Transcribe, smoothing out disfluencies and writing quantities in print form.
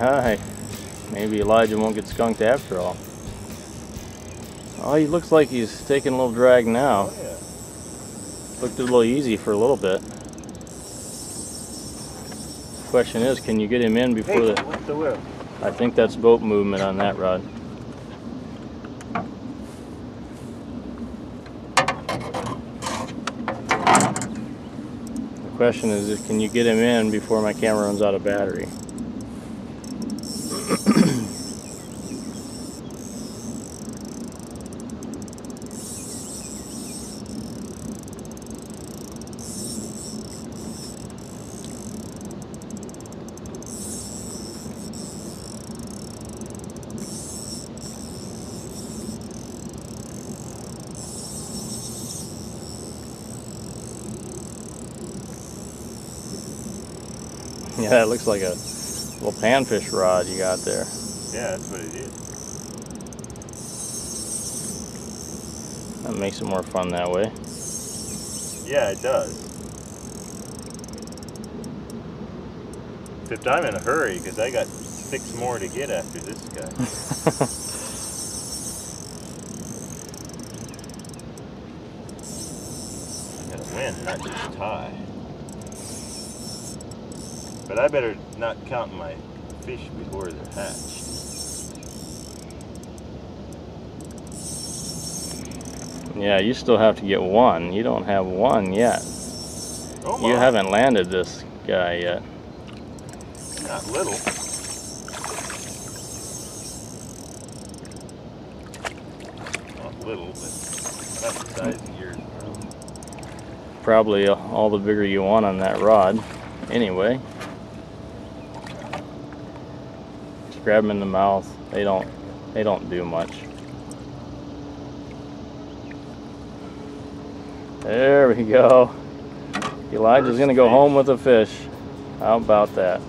hi. Maybe Elijah won't get skunked after all. Oh, he looks like he's taking a little drag now. Oh, yeah. Looked a little easy for a little bit. Question is, can you get him in before the... What's the whip? I think that's boat movement on that rod. The question is, can you get him in before my camera runs out of battery? Yeah, that looks like a little panfish rod you got there. Yeah, that's what it is. That makes it more fun that way. Yeah, it does. Except I'm in a hurry because I got 6 more to get after this guy. I gotta win, not just tie. But I better not count my fish before they're hatched. Yeah, you still have to get one. You don't have one yet. Oh my. You haven't landed this guy yet. Not little. Not little, but not the size of yours. Probably all the bigger you want on that rod. Anyway. Grab them in the mouth. They don't do much. There we go. Elijah's gonna go home with a fish. How about that?